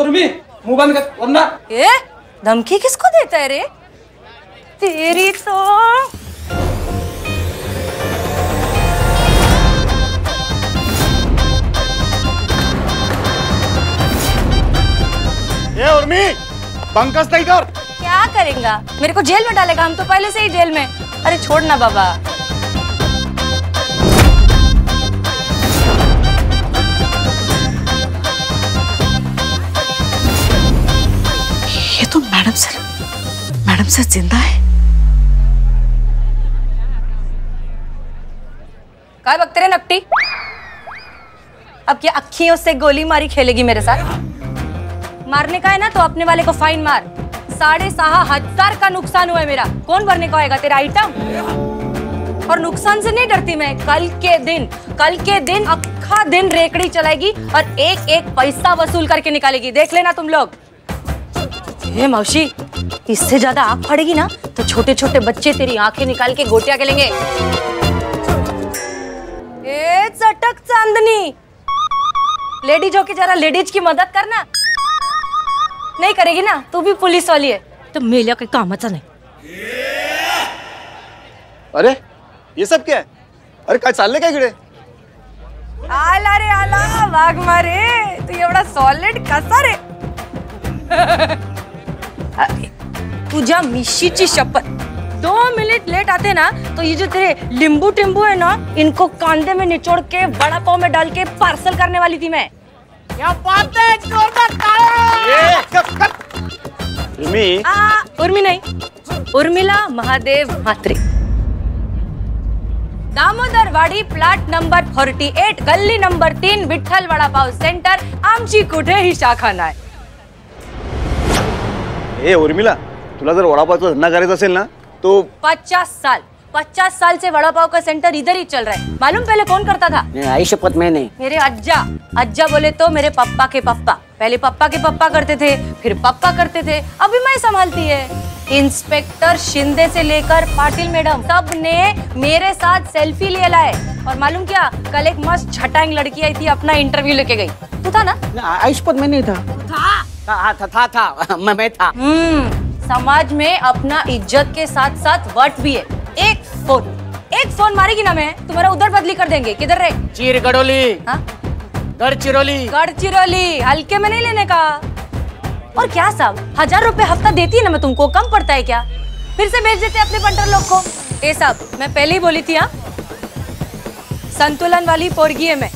उर्मी, मुंह बंद कर वरना। ए, धमकी किसको देता है रे? तेरी तो ये उर्मी, बंकस नहीं कर। क्या करेगा? मेरे को जेल में डालेगा, हम तो पहले से ही जेल में। अरे छोड़ ना बाबा। तो मैडम सर जिंदा है। काय बकते रे नपटी? अब क्या अखियों से गोली मारी खेलेगी मेरे साथ? मारने का है ना तो अपने वाले को फाइन मार। 7,500 का नुकसान हुआ है मेरा। कौन भरने का होगा तेरा आइटम? और नुकसान से नहीं डरती मैं। कल के दिन अखा दिन रेकड़ी चलाएगी और एक एक पैसा वसूल करके निकालेगी। देख लेना तुम लोग। ये मौसी, इससे ज्यादा आग पड़ेगी ना तो छोटे छोटे बच्चे तेरी आंखें निकाल के गोटियां खेलेंगे। ए चटक चांदनी, लेडीजों की जरा लेडीज की मदद करना। नहीं करेगी ना? तू भी पुलिस वाली है तो मेला के कामाचा नहीं। अरे ये सब क्या है? अरे काय चालले काय इकडे? आला रे आला, वाघ मारे तू एवढा सॉलिड कसा रे? तुझा मिशीची शपथ, 2 मिनट लेट आते ना तो ये जो तेरे लिंबू टिंबू है ना, इनको कांधे में निचोड़ के वड़ा पाव में डाल के पार्सल करने वाली थी मैं। क्या बात है, जोरदार ताली। उर्मी नहीं, उर्मिला महादेव म्हात्रे, दामोदरवाड़ी प्लाट नंबर 48, गली नंबर 3, विठ्ठल वड़ा पाव सेंटर, आमची कुठे ही शाखाना है। ए उर्मिला, तुला जर वड़ापावचा धंदा करायचा असेल ना तो 50 साल से वड़ापाव का सेंटर इधर ही चल रहा है। मालूम पहले कौन करता था? आई शपथ में नहीं। मेरे अज्जा बोले तो मेरे पप्पा के पप्पा। पहले पप्पा के पप्पा करते थे, फिर पप्पा करते थे, अभी मैं संभालती है। इंस्पेक्टर शिंदे से लेकर पाटिल मैडम, सब ने मेरे साथ सेल्फी ले लाए। और मालूम क्या, कल एक मस्त छटांग लड़की आई थी, अपना इंटरव्यू लेके गई। तू था ना? आई शपथ में नहीं था। था मैं था। समाज में अपना इज्जत के साथ साथ वट भी है। एक फोन मारेगी ना मैं, तुम्हारा उधर बदली कर देंगे। किधर रे? गढ़चिरौली। हल्के में नहीं लेने का। और क्या साहब, 1000 रुपए हफ्ता देती है ना मैं तुमको, कम पड़ता है क्या? फिर से भेज देते अपने पंटर लोग को। ए साहब, मैं पहले ही बोली थी, हाँ संतुलन वाली पोरगी है मैं।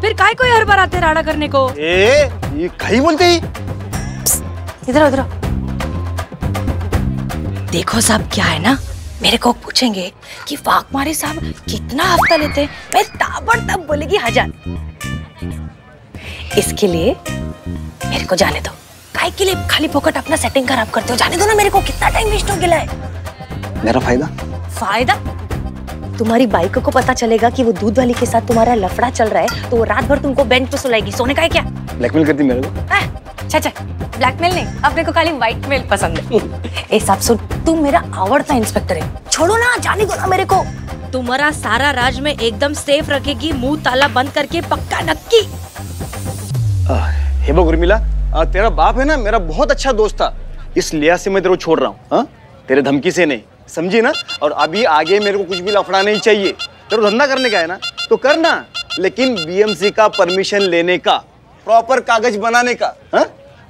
फिर काय कोई हर बार आते राड़ा करने को? ए, ये काई बोलते ही? इधर देखो साहब, क्या है ना, मेरे को पूछेंगे कि वाघमारे साहब कितना हफ्ता लेते, मैं ताबड़तोड़ बोलेगी 1000। इसके लिए मेरे को जाने दो। काय के लिए खाली फोकट अपना सेटिंग खराब करते हो? जाने दो ना मेरे को, कितना टाइम वेस्ट हो गया है। मेरा फायदा तुम्हारी बाइक को पता चलेगा कि वो दूध वाली के साथ तुम्हारा लफड़ा चल रहा है तो वो रात भर तुमको बेंच पे सुलाएगी। सोने का है क्या? ब्लैकमेल करती मेरे को? अच्छा, ब्लैकमेल नहीं, अपने को खाली व्हाइटमेल पसंद है। ए साहब सुन, तुम मेरा आवड़ता इंस्पेक्टर है, छोड़ो ना, जाने दो ना मेरे को। तुम्हारा सारा राज में एकदम सेफ रखेगी, मुँह ताला बंद करके, पक्का नक्की। हे उर्मिला, तेरा बाप है ना मेरा बहुत अच्छा दोस्त था, इस लिहाज से मैं तेरे को छोड़ रहा हूँ, तेरे धमकी से नहीं, समझी ना। और अभी आगे मेरे को कुछ भी लफड़ा नहीं चाहिए। तेरे धंधा करने का है ना तो करना, लेकिन बीएमसी का परमिशन लेने का, प्रॉपर कागज बनाने का।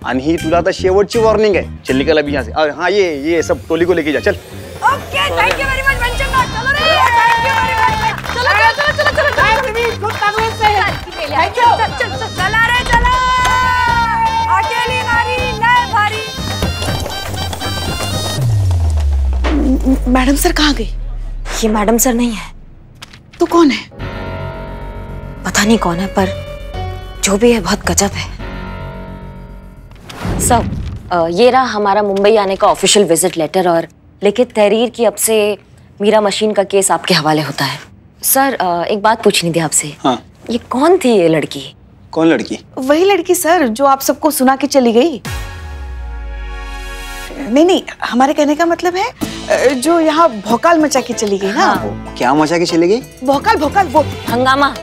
आणि ही तुला आता शेवटची वॉर्निंग आहे, चल निकल अभी यहाँ से। और हाँ, ये सब टोली को लेके जा, चल। Okay, thank you very much mention बात। चलो रे, थैंक यू वेरी मच। चलो चलो चलो टाइम भी खूब तगड़े से। Thank you. चल चल चला रे चला, अकेली गाड़ी नए भारी। मैडम सर कहाँ गई? ये मैडम सर नहीं है तो कौन है? पता नहीं कौन है, पर जो भी है बहुत गजब है। सर, ये रहा हमारा मुंबई आने का ऑफिशियल विजिट लेटर और लिखित तहरीर की अब से मीरा मशीन का केस आपके हवाले होता है। सर, एक बात पूछनी थी आपसे। हाँ। ये कौन थी ये लड़की? कौन लड़की? वही लड़की सर, जो आप सबको सुना के चली गई। नहीं, हमारे कहने का मतलब है जो यहाँ भौकाल मचा के चली गई ना। हाँ। क्या मचा के चली गई? भौकाल, वो हंगामा।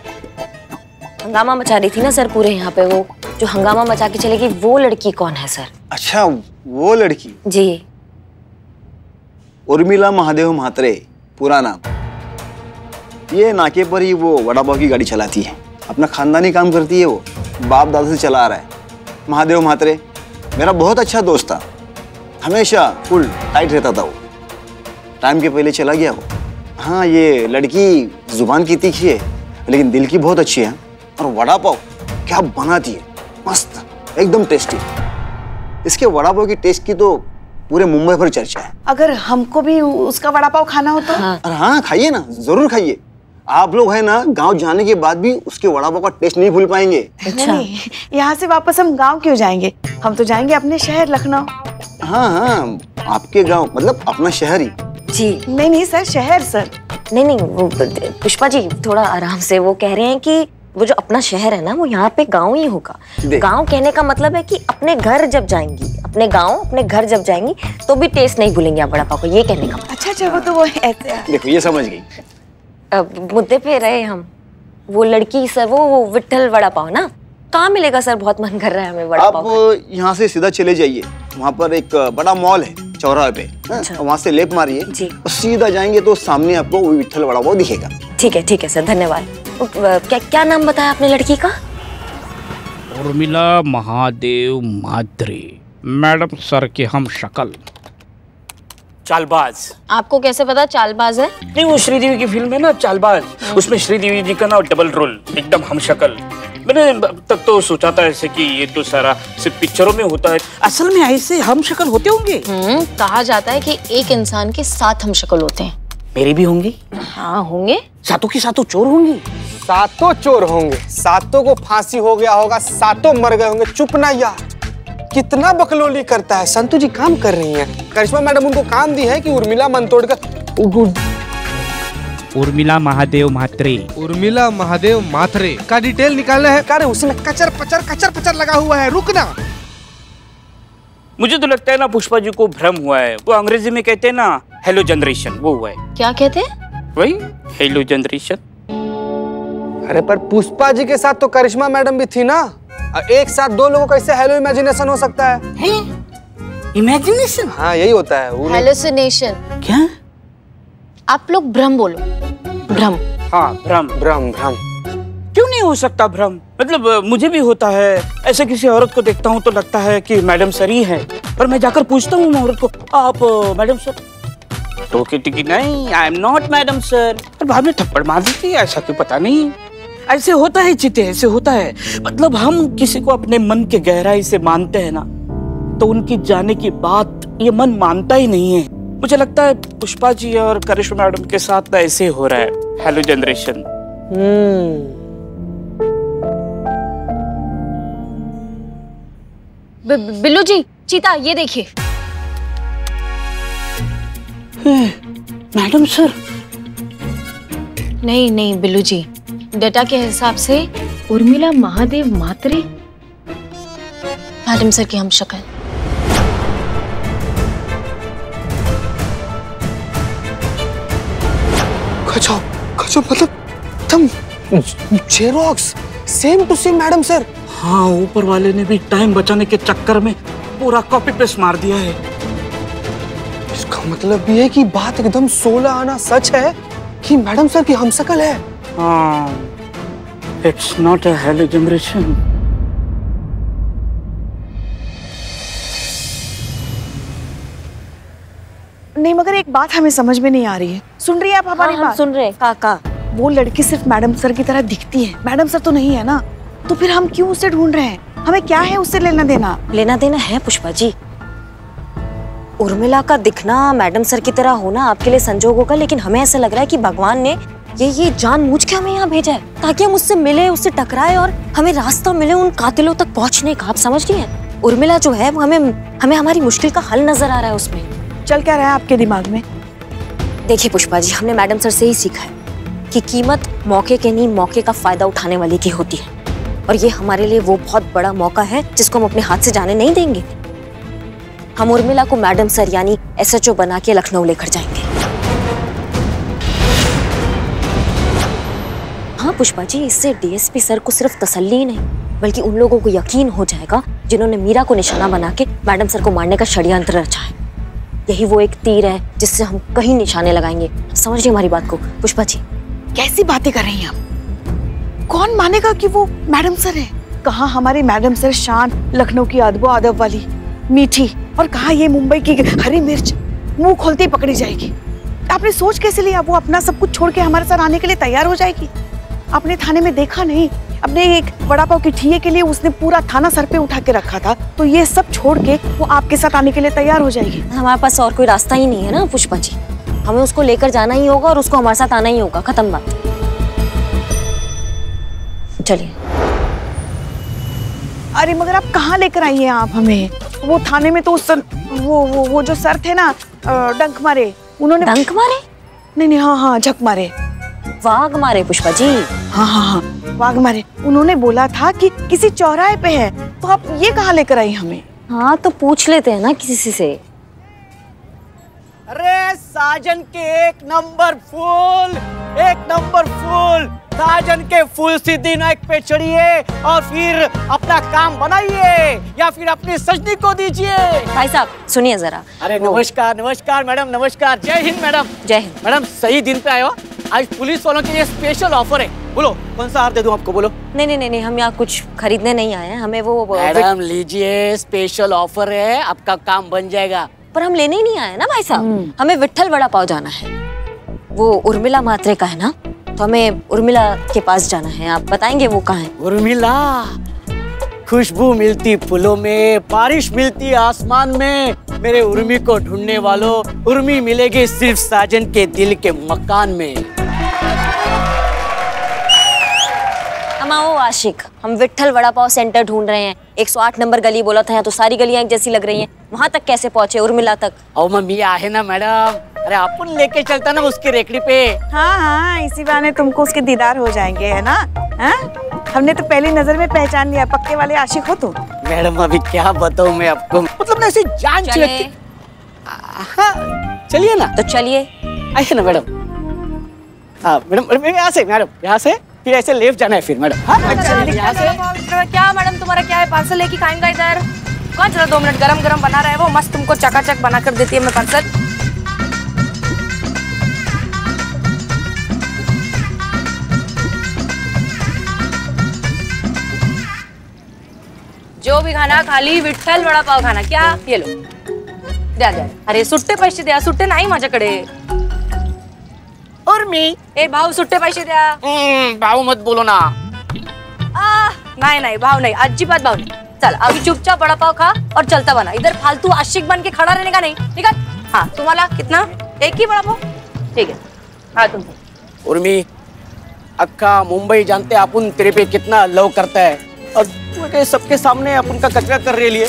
हंगामा मचा रही थी ना सर पूरे यहाँ पे, वो जो हंगामा मचा के चलेगी वो लड़की कौन है सर? अच्छा वो लड़की जी, उर्मिला महादेव म्हात्रे पूरा नाम। ये नाके पर ही वो वड़ा पाव की गाड़ी चलाती है, अपना खानदानी काम करती है, वो बाप दादा से चला आ रहा है। महादेव म्हात्रे मेरा बहुत अच्छा दोस्त था, हमेशा फुल टाइट रहता था वो, टाइम के पहले चला गया वो। हाँ ये लड़की जुबान की तीखी है लेकिन दिल की बहुत अच्छी है, और वड़ा पाव क्या बनाती है, मस्त एकदम टेस्टी। इसके वड़ा पाव की टेस्ट की तो पूरे मुंबई पर चर्चा है। अगर हमको भी उसका वड़ा पाव खाना हो तो? हाँ, हाँ खाइए ना, जरूर खाइए। आप लोग है ना गांव जाने के बाद भी उसके वड़ा पाव का टेस्ट नहीं भूल पाएंगे। अच्छा। यहाँ से वापस हम गांव क्यों जाएंगे, हम तो जाएंगे अपने शहर लखनऊ। हाँ हाँ आपके गांव मतलब अपना शहर ही जी। नहीं नहीं सर शहर सर, नहीं नहीं वो पुष्पा जी थोड़ा आराम से, वो कह रहे हैं कि वो जो अपना शहर है ना वो यहाँ पे गांव ही होगा। गांव कहने का मतलब है कि अपने घर जब जाएंगी, अपने गांव अपने घर जब जाएंगी तो भी टेस्ट नहीं भूलेंगे आप बड़ा पाव को, ये कहने का मतलब। अच्छा अच्छा वो तो वो ऐसे देखो ये समझ गई। अब मुद्दे पे रहे हम, वो लड़की सर वो विट्ठल वड़ा पाव ना कहाँ मिलेगा सर? बहुत मन कर रहा है हमें वड़ा पाव। आप यहाँ से सीधा चले जाइए, वहाँ पर एक बड़ा मॉल है चौराहे पे, वहाँ से लेप मारिए और सीधा जाएंगे तो सामने आपको वो विट्ठल वड़ा पाव दिखेगा। ठीक है सर धन्यवाद। क्या क्या नाम बताया आपने लड़की का? उर्मिला महादेव म्हात्रे, मैडम सर के हम शक्ल। चालबाज। आपको कैसे पता चालबाज है? नहीं वो श्रीदेवी की फिल्म है ना चालबाज, उसमें श्रीदेवी जी का ना डबल रोल, एकदम हम शक्ल। मैंने अब तक तो सोचा था ऐसे कि ये तो सारा सिर्फ पिक्चरों में होता है, असल में ऐसे हम शक्ल होते होंगे। कहा जाता है कि एक इंसान के साथ हम शक्ल होते हैं। मेरे भी होंगे? हाँ होंगे। सातों की सातों चोर होंगे, सातों चोर होंगे, सातों को फांसी हो गया होगा, सातों मर गए होंगे। चुप ना यार, कितना बकलोली करता है। संतु जी काम कर रही हैं, करिश्मा मैडम उनको काम दी है कि उर्मिला मन तोड़कर उर्मिला महादेव म्हात्रे, उर्मिला महादेव म्हात्रे का डिटेल निकालना है। अरे उसमें कचर पचर लगा हुआ है, रुकना। मुझे तो लगता है ना पुष्पा जी को भ्रम हुआ है, वो अंग्रेजी में कहते हैं ना हेलो जनरेशन, वो हुआ है। क्या कहते हैं? वही हेलो जनरेशन। अरे पर पुष्पा जी के साथ तो करिश्मा मैडम भी थी ना, और एक साथ दो लोगों का इससे हेलो इमेजिनेशन हो सकता है। इमेजिनेशन? हाँ यही होता है हेलोसिनेशन। क्या आप लोग भ्रम बोलो, भ्रम। हाँ भ्रम भ्रम भ्रम क्यों नहीं हो सकता भ्रम? मतलब मुझे भी होता है, ऐसे किसी औरत को देखता हूँ तो लगता है कि मैडम सर ही है, पर मैं जाकर पूछता हूँ औरत को आप मैडम सर, तो कहती कि नहीं I am not madam sir, पर बाद में थप्पड़ मार देती है। ऐसा क्यों पता नहीं, ऐसे होता है चीते, ऐसे होता है। मतलब हम किसी को अपने मन के गहराई से मानते हैं ना, तो उनकी जाने की बात ये मन मानता ही नहीं है। मुझे लगता है पुष्पा जी और करिश्मा मैडम के साथ ऐसे हो रहा है हेलो जनरेशन। बिल्लू जी चीता ये देखिए। Madam sir? नहीं नहीं बिल्लू जी, डेटा के हिसाब से उर्मिला महादेव म्हात्रे मैडम सर की हम शक्ल। खचाओ मतलब तुम xerox same to same madam sir. हाँ ऊपर वाले ने भी टाइम बचाने के चक्कर में पूरा कॉपी पेस्ट मार दिया है। इसका मतलब ये है कि बात एकदम 16 आना सच है कि मैडम सर की हमशक्ल है। It's not a hello generation. नहीं मगर एक बात हमें समझ में नहीं आ रही है, सुन रही है आप हमारी बात? सुन रहे हैं काका। वो लड़की सिर्फ मैडम सर की तरह दिखती है, मैडम सर तो नहीं है ना, तो फिर हम क्यों उससे ढूंढ रहे हैं? हमें क्या है उससे लेना देना? लेना देना है पुष्पा जी, उर्मिला का दिखना मैडम सर की तरह होना आपके लिए संजोग होगा, लेकिन हमें ऐसा लग रहा है कि भगवान ने ये जानबूझ के हमें यहाँ भेजा है ताकि हम उससे मिले, उससे टकराए और हमें रास्ता मिले उन कातिलों तक पहुँचने का। आप समझ रही हैं? उर्मिला जो है वो हमें हमारी मुश्किल का हल नजर आ रहा है उसमें। चल क्या रहा है आपके दिमाग में? देखिए पुष्पा जी, हमने मैडम सर से ही सीखा है कि कीमत मौके के नहीं मौके का फायदा उठाने वाले की होती है, और ये हमारे लिए वो बहुत बड़ा मौका है जिसको हम अपने हाथ से जाने नहीं देंगे। हम उर्मिला को मैडम सर यानी एसएचओ बना के लखनऊ लेकर जाएंगे। हाँ पुष्पा जी, इससे डीएसपी सर को सिर्फ तसल्ली नहीं बल्कि उन लोगों को यकीन हो जाएगा जिन्होंने मीरा को निशाना बना के मैडम सर को मारने का षड्यंत्र रचा है। यही वो एक तीर है जिससे हम कहीं निशाने लगाएंगे। समझिए हमारी बात को। पुष्पा जी कैसी बातें कर रही हैं आप? कौन मानेगा कि वो मैडम सर है? कहाँ हमारे मैडम सर शान लखनऊ की अदबो आदब वाली मीठी, और कहाँ ये मुंबई की हरी मिर्च मुंह खोलते ही पकड़ी जाएगी। आपने सोच कैसे लिया वो अपना सब कुछ छोड़ के हमारे साथ आने के लिए तैयार हो जाएगी? आपने थाने में देखा नहीं, अपने एक वड़ा पाव के ठिये के लिए उसने पूरा थाना सर पे उठा के रखा था, तो ये सब छोड़ के वो आपके साथ आने के लिए तैयार हो जाएगी। हमारे पास और कोई रास्ता ही नहीं है ना पुष्पा जी, हमें उसको लेकर जाना ही होगा और उसको हमारे साथ आना ही होगा। खत्म बात। चलिए। अरे मगर आप कहाँ लेकर आई हैं आप हमें? वो थाने में तो उस वो जो सर थे ना डंक मारे, उन्होंने डंक मारे नहीं, हाँ हाँ झक मारे, वाघ मारे पुष्पा जी, हाँ हाँ हाँ वाघ मारे। उन्होंने बोला था कि किसी चौराहे पे है, तो आप ये कहाँ लेकर आई हमें? हाँ तो पूछ लेते हैं ना किसी से। अरे साजन के एक नंबर फूल, एक नंबर फूल, साजन के फूल सीधी नाक पे चढ़िए और फिर अपना काम बनाइए या फिर अपनी सजनी को दीजिए। भाई साहब सुनिए जरा। अरे नमस्कार नमस्कार मैडम, नमस्कार, जय हिंद मैडम। जय हिंद मैडम। सही दिन पे आए हो, आज पुलिस वालों के लिए स्पेशल ऑफर है। बोलो कौन सा हार दे दूं आपको? बोलो। नहीं नहीं, हम यहाँ कुछ खरीदने नहीं आए हैं, हमें वो मैडम लीजिए स्पेशल ऑफर है, आपका काम बन जाएगा। पर हम लेने ही नहीं आए ना भाई साहब, हमें विट्ठल वड़ा पाव जाना है। वो उर्मिला म्हात्रे का है ना, तो हमें उर्मिला के पास जाना है। आप बताएंगे वो कहाँ है? उर्मिला, खुशबू मिलती फूलों में, बारिश मिलती आसमान में, मेरे उर्मी को ढूंढने वालों, उर्मी मिलेगी सिर्फ साजन के दिल के मकान में। हमाओ आशिक, हम विट्ठल वड़ा पाव सेंटर ढूंढ रहे हैं। 108 नंबर गली बोला था, यहाँ तो सारी गलियाँ एक जैसी लग रही हैं, वहाँ तक कैसे पहुँचे उर्मिला तक? ओ मम्मी है ना मैडम, अरे अपन लेके चलता ना उसके रेकड़ी पे। हाँ हाँ, इसी बहाने तुमको उसके दीदार हो जाएंगे, है ना? हमने तो पहली नजर में पहचान लिया, पक्के वाले आशिक हो तुम। तो मैडम अभी क्या बताऊं मैं आपको, मतलब ना ऐसे जान चले। हाँ चलिए ना, तो चलिए आइए ना मैडम। हाँ मैडम यहाँ से, मैडम यहाँ से फिर ऐसे लेफ्ट जाना है फिर मैडम। हाँ यहाँ से क्या मैडम तुम्हारा क्या है? पार्सल लेके खाएंगा इधर कौन? चलो 2 मिनट, गरम गरम बना रहा है वो, मस्त तुमको चकाचक बना कर देती है मैं पार्सल। जो भी खाना खाली विठ्ठल वड़ा पाव खाना, क्या ये लो द्या द्या। अरे सुट्टे पैसे द्या, सुट्टे नाही माझ्याकडे। और मी ए भाऊ सुट्टे पैसे द्या। भाऊ मत बोलो ना। नाही नाही भाऊ नाही, अजिबात भाऊ नाही। चल अभी चुपचाप वड़ा पाव खा और चलता बना, इधर फालतू आशिक बन के खड़ा रहने का नहीं। ठीक है? हाँ तुम्हाला कितना? एक ही वड़ा पाव ठीक है। हाँ तुमको उर्मी, अक्का मुंबई जानते अपन तेरे पे कितना लव करता है और सबके सामने आप उनका कचरा कर रहे लिए।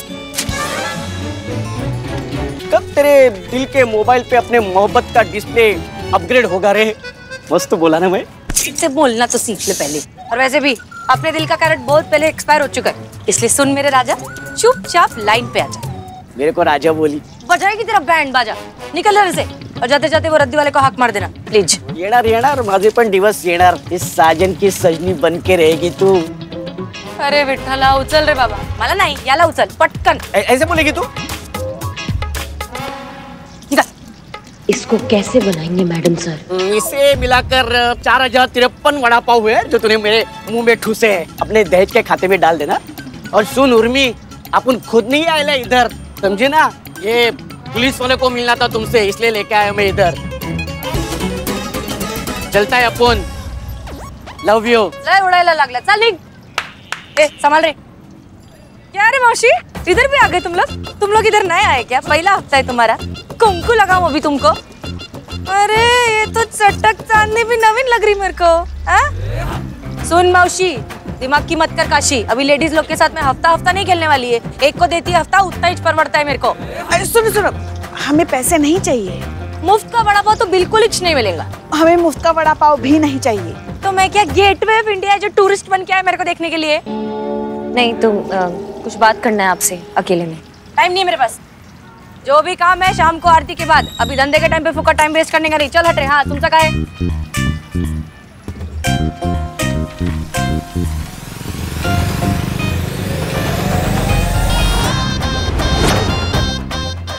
कब तेरे दिल के मोबाइल पे अपने मोहब्बत का डिस्प्ले अपग्रेड होगा रे? मस्त तो बोला ना मैं। इससे बोलना तो सीख ले पहले, और वैसे भी अपने दिल का कैरेट बहुत पहले एक्सपायर हो चुका है, इसलिए सुन मेरे राजा, चुपचाप लाइन पे आ जा। मेरे को राजा बोली? बजाएगी तेरा बैंड बाजा, निकल से। और जाते जाते वो रद्दी वाले को हाक मार देना प्लीज। येणार येणार माझे पण दिवस येणार, इस साजन की सजनी बन के रहेगी तू। अरे विठ्ठला उचल रे बाबा, मला नाही, याला उचल पटकन। ऐसे बोलेगी तू? इसको कैसे बनाएंगे मैडम सर? इसे मिलाकर 4053 वड़ा पाव हुए जो तूने मेरे मुंह में ठूसे हैं, अपने दहेज के खाते में डाल देना। और सुन उर्मी, अपन खुद नहीं आए इधर, समझे ना? ये पुलिस वाले को मिलना था तुमसे, इसलिए लेके आया मैं इधर। चलता है अपन, लव यू। उड़ायला लागला, चल संभाल रे। क्या रे मौसी, इधर भी आ गए तुम लोग? तुम लोग इधर नए आए क्या? पहला हफ्ता है तुम्हारा, कुंकू लगाऊं अभी तुमको? अरे ये तो चटक चांदनी भी नवीन लग रही मेरे को। सुन मौसी, दिमाग की मत कर काशी, अभी लेडीज लोग के साथ में हफ्ता हफ्ता नहीं खेलने वाली है। एक को देती है हफ्ता, उतना ही परवड़ता है मेरे को। अरे सुनो सुनो, हमें पैसे नहीं चाहिए, मुफ्त का बड़ा पाव तो बिल्कुल ही नहीं मिलेगा। हमें मुफ्त का बड़ा पाव भी नहीं चाहिए। तो मैं क्या गेटवे ऑफ इंडिया जो टूरिस्ट बन के आया मेरे को देखने के लिए? नहीं तुम कुछ बात करना है आपसे, अकेले में टाइम नहीं है मेरे पास। जो भी काम है शाम को आरती के बाद, अभी धंधे के टाइम पे फुका टाइम वेस्ट करने का नहीं। चल हट रहे। हाँ तुमसे कहा है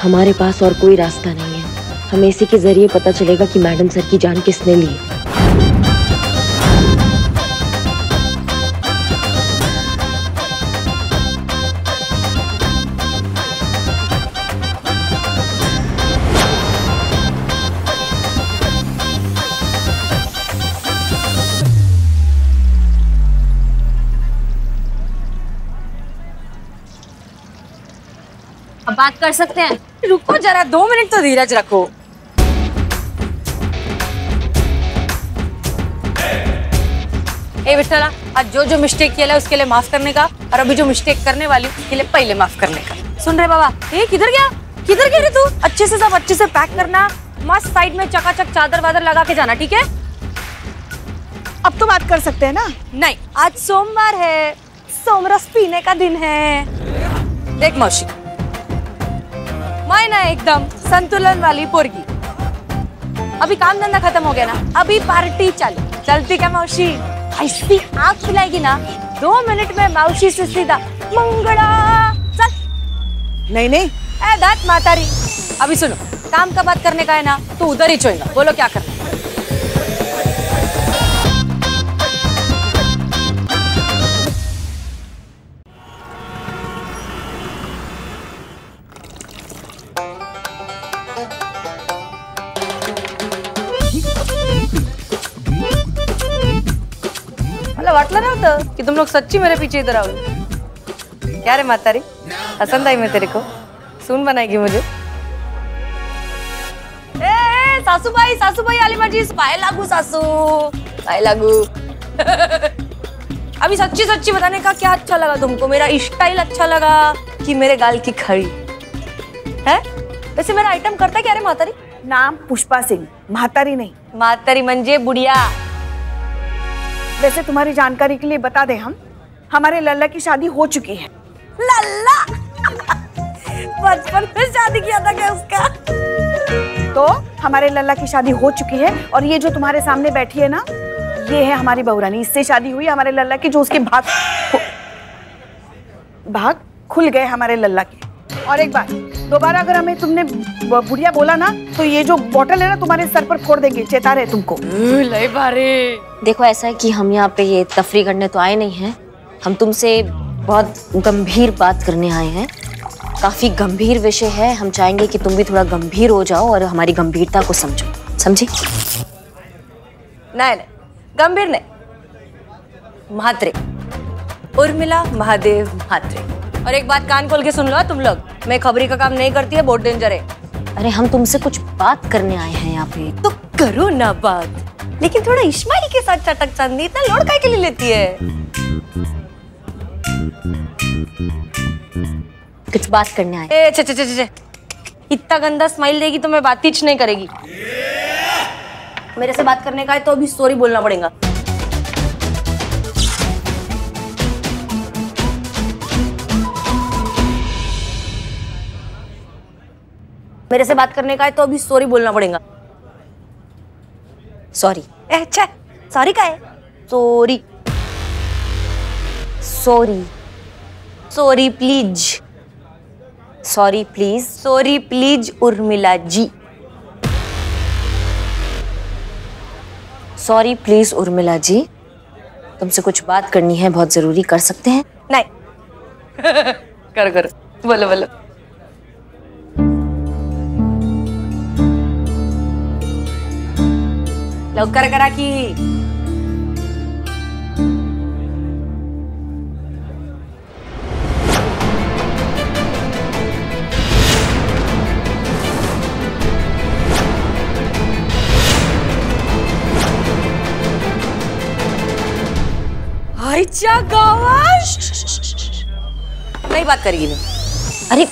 हमारे पास और कोई रास्ता नहीं है। हमें इसी के जरिए पता चलेगा कि मैडम सर की जान किसने ली। बात कर सकते हैं। रुको जरा, 2 मिनट तो धीरज रखो। ए विठला, आज जो जो मिस्टेक किया है उसके लिए माफ करने का, और अभी जो मिस्टेक करने वाली उसके लिए पहले माफ करने का। सुन रहे बाबा? ए किधर गया, किधर गया रे तू? अच्छे से सब अच्छे से पैक करना, मस्त साइड में चकाचक चादर वादर लगा के जाना, ठीक है? अब तो बात कर सकते है ना? नहीं, आज सोमवार है, सोमरस पीने का दिन है। देख मौसी, मैं ना एकदम संतुलन वाली पोरगी। अभी काम धंधा खत्म हो गया ना, अभी पार्टी चालू। चलती क्या मौसी? ऐसी आग फैलाएगी ना 2 मिनट में मौसी से सीधा मंगड़ा। चल। नहीं नहीं, ए दांत मातारी, अभी सुनो, काम का बात करने का है ना तो उधर ही छोड़ना। बोलो क्या करना? कि तुम लोग सच्ची मेरे पीछे इधर आओ। क्या रे मातारी, पसंद आई मैं तेरे को? सुन बनाएगी मुझे? ए सासूबाई, सासूबाई आलिमा जी, पाए लागू सासू, पाए लागू। अभी सच्ची सच्ची बताने का, क्या अच्छा लगा तुमको? मेरा स्टाइल अच्छा लगा कि मेरे गाल की खड़ी है? वैसे मेरा आइटम करता क्या रे मातारी? नाम पुष्पा सिंह, मातारी नहीं। मातारी मंजे बुढ़िया। वैसे तुम्हारी जानकारी के लिए बता दे, हमारे लल्ला की शादी हो चुकी है। लल्ला? बचपन में शादी किया था क्या उसका? तो हमारे लल्ला की शादी हो चुकी है, और ये जो तुम्हारे सामने बैठी है ना, ये है हमारी बहुरानी। इससे शादी हुई हमारे लल्ला की, जो उसके भाग खुल गए हमारे लल्ला के। और एक बार दोबारा अगर हमें तुमने बुढ़िया बोला ना, तो ये जो बोतल है ना तुम्हारे सर पर फोड़ देंगे, चेता रहे तुमको। देखो ऐसा है कि हम यहाँ पे ये तफरी करने तो आए नहीं हैं, हम तुमसे बहुत गंभीर बात करने आए हैं। काफी गंभीर विषय है, हम चाहेंगे कि तुम भी थोड़ा गंभीर हो जाओ और हमारी गंभीरता को समझो, समझी? नहीं नहीं, गंभीर नहीं। म्हात्रे, उर्मिला महादेव म्हात्रे। और एक बात कान खोल के सुन लो तुम लोग, मैं खबरी का काम नहीं करती है, बहुत डेंजर है। अरे हम तुमसे कुछ बात करने आए हैं यहाँ पे, तो करो ना बात, लेकिन थोड़ा इस्माइल के साथ चटक चांदी। इतना लोड काहे के लिए लेती है? कुछ बात करने आए। ए चे चे चे चे, इतना गंदा स्माइल देगी तो मैं बात ही नहीं करेगी। मेरे से बात करने का है तो अभी सॉरी बोलना पड़ेगा। मेरे से बात करने का है तो अभी सॉरी बोलना पड़ेगा। सॉरी? अच्छा, सॉरी का है? Sorry sorry sorry please, sorry please, sorry please Urmila ji, sorry please Urmila ji, तुमसे कुछ बात करनी है, बहुत जरूरी। कर सकते हैं? नहीं। करो करो, बोलो बोलो। लवकर करा की। आईचा गावाश नहीं बात करेगी मैं। अरे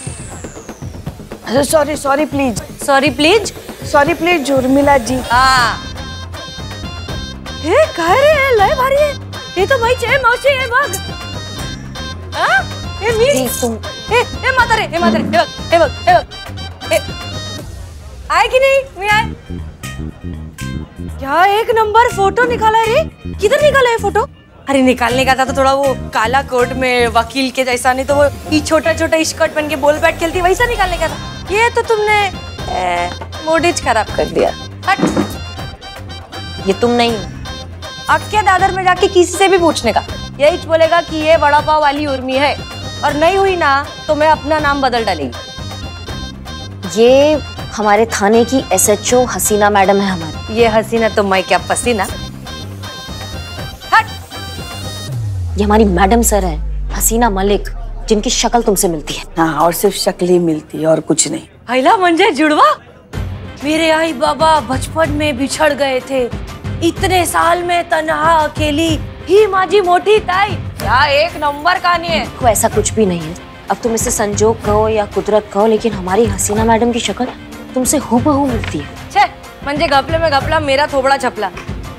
sorry, sorry please, sorry please, sorry please Urmila ji. हाँ कह रहे हैं, लय भारी है ये तो भाई। चे मौसी है बग, हाँ ये मीन तुम। ए मातरे, ए मातरे, ए बग, ए बग, ए बग, आए कि नहीं? मैं आए। क्या एक नंबर फोटो निकाला है रे? किधर निकाला है फोटो? अरे निकालने का था तो थोड़ा वो काला कोट में वकील के जैसा, नहीं तो वो ये छोटा छोटा स्कर्ट पहन के बॉल बैट खेलती वैसा निकालने का था। ये तो तुमने मोडिज खराब कर दिया। हट, ये तुम नहीं। अब क्या दादर में जाके किसी से भी पूछने का, यही बोलेगा कि ये वड़ा पाव वाली उर्मी है, और नहीं हुई ना तो मैं अपना नाम बदल डालेगी। ये हमारे थाने की SHO हसीना मैडम है हमारी। ये हसीना तो मैं क्या पसीना। ये हमारी मैडम सर है हसीना मलिक, जिनकी शक्ल तुमसे मिलती है। हाँ, और सिर्फ शक्ल ही मिलती है और कुछ नहीं। हैला मंजे जुड़वा, मेरे आई बाबा बचपन में बिछड़ गए थे, इतने साल में तनहा अकेली ही माजी मोटी ताई, क्या एक नंबर कहानी है। तो ऐसा कुछ भी नहीं है, अब तुम इसे संजोग कहो या कुदरत कहो, लेकिन हमारी हसीना मैडम की शक्ल तुमसे हुबहू मिलती है। छे मंजे गपले में गपला, मेरा थोबड़ा छपला।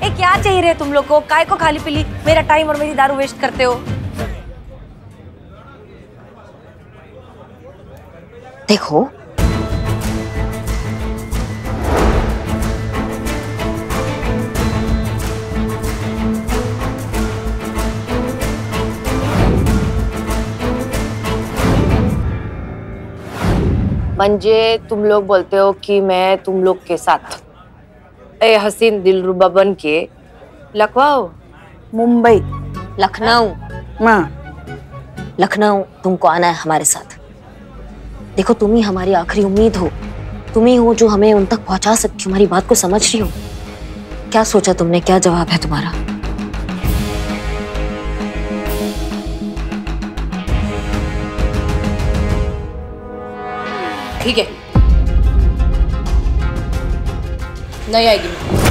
एक क्या चाहिए रे तुम लोग को, काय को खाली पीली मेरा टाइम और मेरी दारू वेस्ट करते हो। देखो मंजे, तुम लोग बोलते हो कि मैं तुम लोग के साथ ए हसीन दिलरुबा बन के लखवाओ मुंबई लखनऊ माँ लखनऊ तुमको आना है हमारे साथ। देखो तुम ही हमारी आखिरी उम्मीद हो, तुम ही हो जो हमें उन तक पहुंचा सकती हो। हमारी बात को समझ रही हो? क्या सोचा तुमने, क्या जवाब है तुम्हारा? ठीक है, नहीं आएगी।